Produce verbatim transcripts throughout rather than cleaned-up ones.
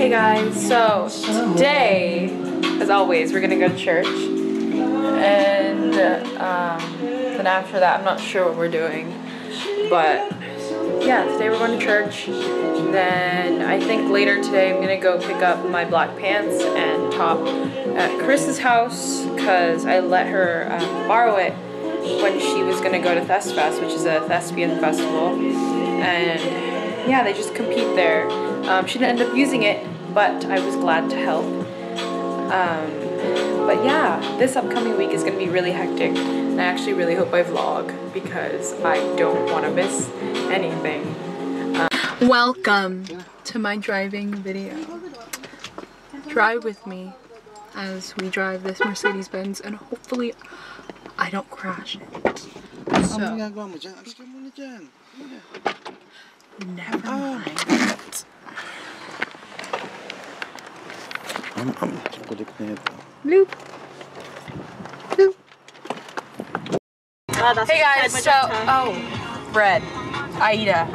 Hey guys, so today, as always, we're gonna go to church, and um, then after that, I'm not sure what we're doing, but yeah, today we're going to church. Then I think later today, I'm gonna go pick up my black pants and top at Chris's house, because I let her um, borrow it when she was gonna go to ThesFest, which is a thespian festival, and yeah, they just compete there. Um, she didn't end up using it, but I was glad to help. Um, but yeah, this upcoming week is going to be really hectic. And I actually really hope I vlog, because I don't want to miss anything. Um, Welcome to my driving video. Drive with me as we drive this Mercedes Benz, and hopefully I don't crash it. So. Never mind. I'm going to put it in. Bloop. Bloop. Hey guys, so, oh, bread. Aida.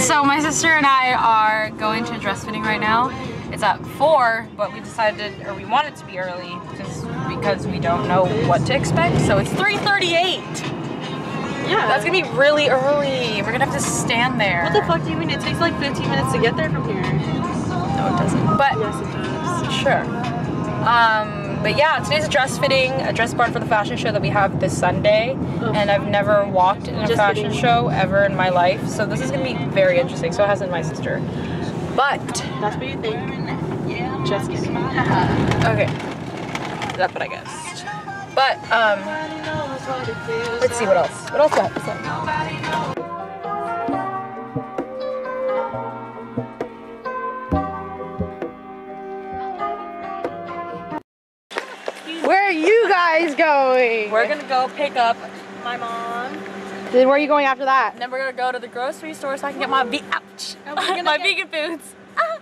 So my sister and I are going to a dress fitting right now. It's at four, but we decided, or we want it to be early, just because we don't know what to expect. So it's three thirty-eight. Yeah. That's gonna be really early. We're gonna have to stand there. What the fuck do you mean? It takes like fifteen minutes to get there from here. No, it doesn't. But yes, it does. Sure. Um, but yeah, today's a dress fitting, a dress barn for the fashion show that we have this Sunday. Oh. And I've never walked in a Just fashion kidding. show ever in my life, so this is gonna be very interesting. So hasn't my sister. But that's what you think. Yeah. Just kidding. Okay. That's what I guessed. But um. Let's see what else. What else do I have to say? Where are you guys going? We're gonna go pick up my mom. Then where are you going after that? And then we're gonna go to the grocery store so I can get my ve ouch. my vegan foods. Ah.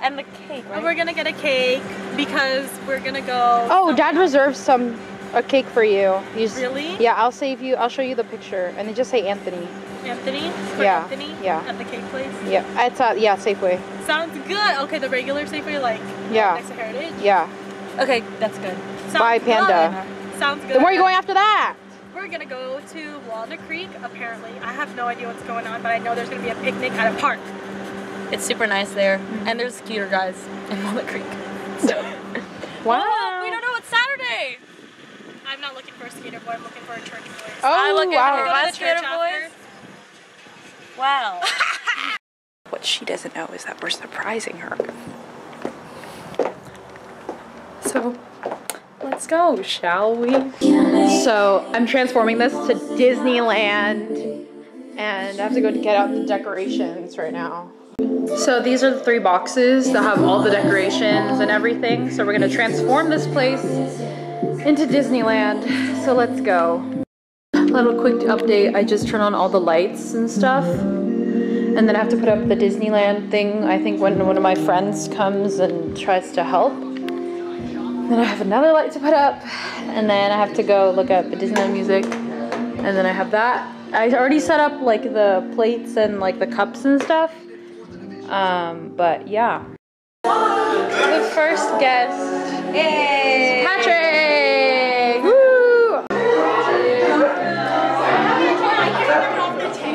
And the cake. Right? And we're gonna get a cake because we're gonna go. Oh, Dad reserved some. A cake for you. you just, really? Yeah, I'll save you. I'll show you the picture, and they just say Anthony. Anthony? For yeah. Anthony? Yeah. At the cake place? Yeah. It's a, yeah, Safeway. Sounds good. Okay, the regular Safeway, like yeah. next to Heritage? Yeah. Okay, that's good. Sounds Bye, Panda. Good. Sounds good. Then where are you going after that? We're gonna go to Walnut Creek, apparently. I have no idea what's going on, but I know there's gonna be a picnic at a park. It's super nice there, mm-hmm. and there's cuter guys in Walnut Creek. So. Wow. Oh, we don't know. It's Saturday. I'm not looking for a skater boy, I'm looking for a church boy. Oh, I'm looking wow. for go to the skater boys. Wow. What she doesn't know is that we're surprising her. So, let's go, shall we? So, I'm transforming this to Disneyland, and I have to go to get out the decorations right now. So these are the three boxes that have all the decorations and everything. So we're gonna transform this place into Disneyland, so let's go. Little quick update, I just turn on all the lights and stuff, and then I have to put up the Disneyland thing, I think, when one of my friends comes and tries to help. Then I have another light to put up, and then I have to go look up the Disneyland music, and then I have that. I already set up like the plates and like the cups and stuff, um, but yeah. The first guest is Patrick!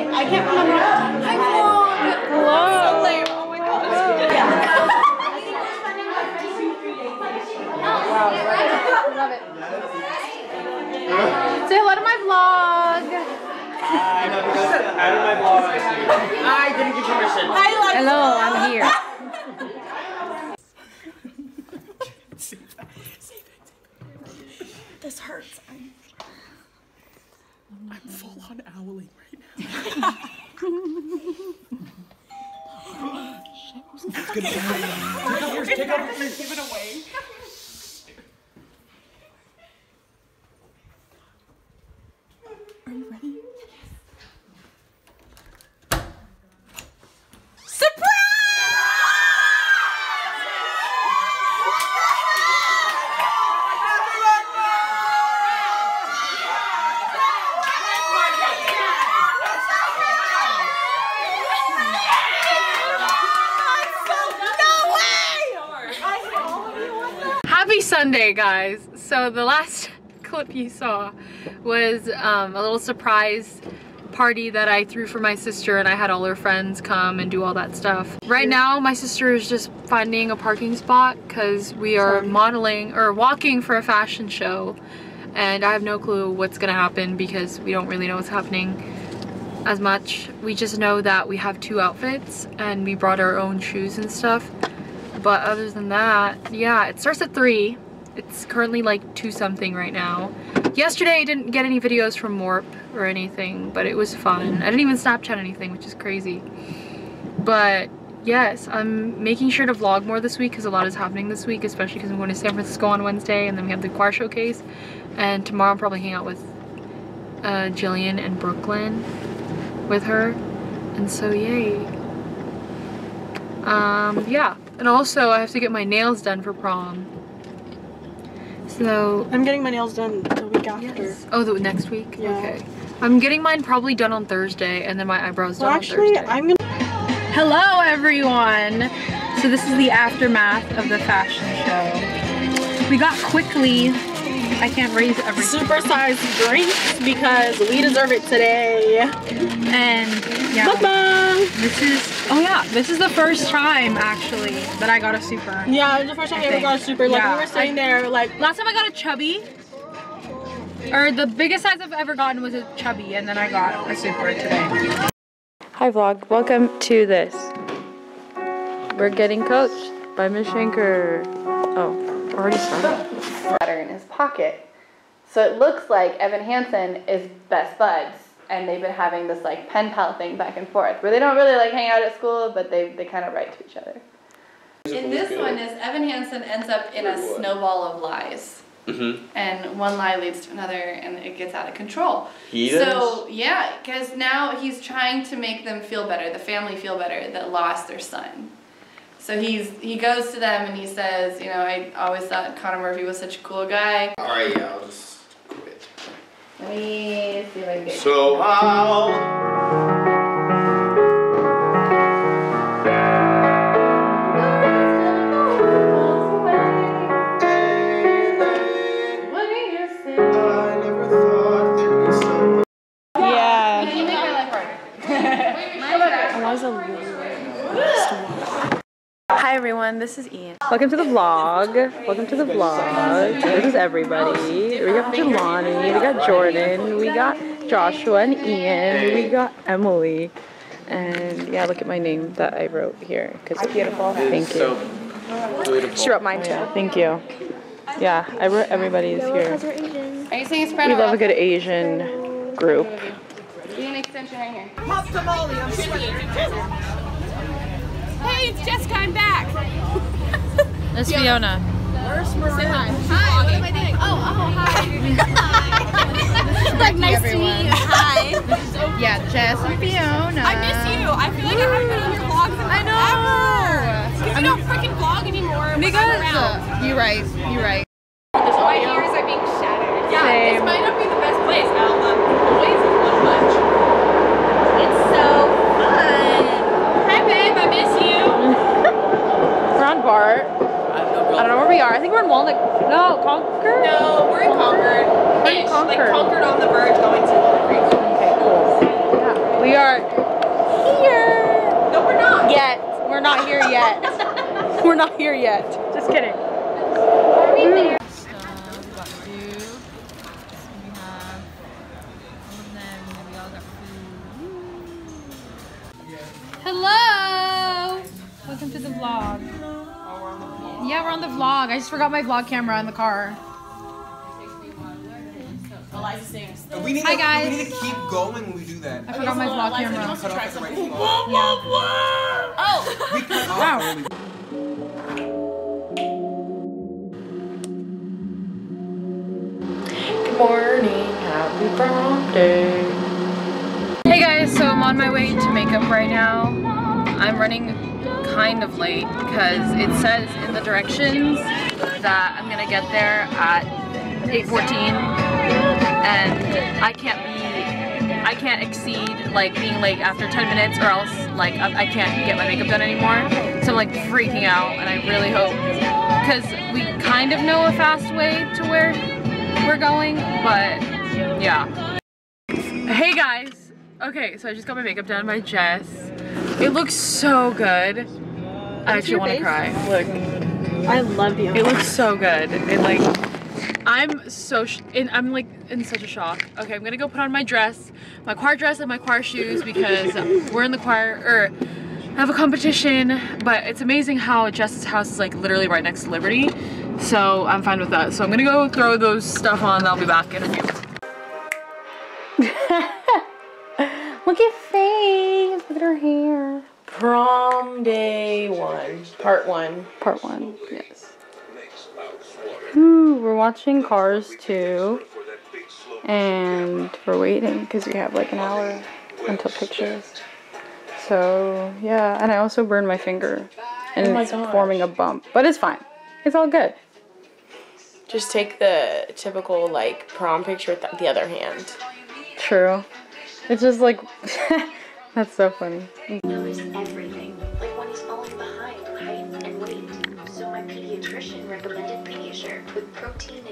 I can't remember. I'm so lame. Oh my god. Wow. Love it. Say hello to my vlog. I know because out of my vlog I didn't get permission. Hello, I'm here. This hurts. I'm, I'm full on owling right now. Give it away. Are you ready? No! Sunday, guys. So the last clip you saw was um, a little surprise party that I threw for my sister, and I had all her friends come and do all that stuff. Right now my sister is just finding a parking spot because we are Sorry. modeling or walking for a fashion show, and I have no clue what's gonna happen because we don't really know what's happening as much. We just know that we have two outfits and we brought our own shoes and stuff, but other than that, yeah, it starts at three. It's currently like two something right now. Yesterday I didn't get any videos from Warp or anything, but it was fun. I didn't even Snapchat anything, which is crazy. But yes, I'm making sure to vlog more this week because a lot is happening this week, especially because I'm going to San Francisco on Wednesday, and then we have the choir showcase, and tomorrow I'm probably hanging out with uh, Jillian and Brooklyn with her, and so yay. Um, yeah, and also I have to get my nails done for prom. So I'm getting my nails done the week after. Yes. Oh, the next week? Yeah. Okay. I'm getting mine probably done on Thursday, and then my eyebrows well, done actually, on Thursday. I'm gonna Hello, everyone! So this is the aftermath of the fashion show. We got quickly, I can't raise everything. Supersized drinks because we deserve it today. And yeah. Bye-bye! This is Oh yeah, this is the first time actually that I got a super. Yeah, it was the first time I, I ever think. got a super. Like yeah. we were sitting there like last time I got a chubby. Or the biggest size I've ever gotten was a chubby, and then I got a super today. Hi vlog, welcome to this. We're getting coached by Miss Shanker. Oh, already started. Butter in his pocket. So it looks like Evan Hansen is best buds. And they've been having this like pen pal thing back and forth where they don't really like hang out at school, but they, they kind of write to each other. In this one is Evan Hansen ends up in a snowball of lies. Mm-hmm. And one lie leads to another and it gets out of control. He does? So yeah, because now he's trying to make them feel better, the family feel better that lost their son. So he's he goes to them and he says, you know, I always thought Connor Murphy was such a cool guy. Alright, yeah, I'll just Let me see if I can get So how I never thought there'd be so Yeah. You make my life harder. Hi everyone, this is Ian. Welcome to the vlog. Welcome to the vlog. This is everybody. We got Jelani, we got Jordan, we got Joshua and Ian, we got Emily. And yeah, look at my name that I wrote here. Because it's beautiful. Thank you. Beautiful. She wrote mine too. Yeah, thank you. Yeah, I wrote everybody's here. Are you saying it's We love a good Asian group. You need an extension right here. Pop tamale, I'm sweating. Hey, it's Jessica, I'm back! There's Fiona. Where's Mariah? Say hi. Hi, what am I doing? Oh, oh, hi. It's like nice to meet you. Hi. Yeah, Jess and Fiona. I miss you. I feel like I haven't been on your vlogs in forever. I know. Because you don't freaking vlog anymore. Because You're right. You're right. My ears are being shattered. Yeah, Same. This might not be the best place. I don't love the noise a little much. It's so fun. Hi babe, I miss you. We're on Bart. I don't know where we are. I think we're in Walnut. No, Concord? No, we're in Concord. We're in Concord. Like Concord on the verge going to Walnut Creek. Okay, cool. Yeah. We are here. No, we're not. Yet. We're not here yet. We're not here yet. Just kidding. Are we there? So, we got food. We have all of them, and then we all got food. Yeah. Hello! Welcome to the vlog. Oh, we're on the vlog. Yeah, we're on the vlog. I just forgot my vlog camera in the car. We need Hi to, guys. We need to keep going when we do that. I okay, forgot so my vlog Eliza, camera. Cut off the right vlog. Whoa, whoa, whoa! Oh! We cut off. Wow. Really Good morning. Happy prom day. Hey guys, so I'm on my way to makeup right now. I'm running kind of late because it says in the directions that I'm gonna get there at eight fourteen, and I can't be I can't exceed like being late after ten minutes, or else like I can't get my makeup done anymore. So I'm like freaking out, and I really hope, because we kind of know a fast way to where we're going, but yeah. Hey guys. Okay, so I just got my makeup done by Jess. It looks so good. What's I actually want to cry. Look. I love you. It looks so good. It like. I'm so, sh in, I'm like in such a shock. Okay, I'm gonna go put on my dress, my choir dress and my choir shoes, because we're in the choir, or have a competition, but it's amazing how Jess's house is like literally right next to Liberty, so I'm fine with that. So I'm gonna go throw those stuff on, and I'll be back in a few. Look at Faye, look at her hair. Prom day one, part one. Part one, yes. Ooh, we're watching Cars two, and we're waiting because we have like an hour until pictures. So yeah, and I also burned my finger, and oh it's gosh. forming a bump, but it's fine. It's all good. Just take the typical like prom picture with the other hand. True. It's just like that's so funny. Recommended Pediasure with protein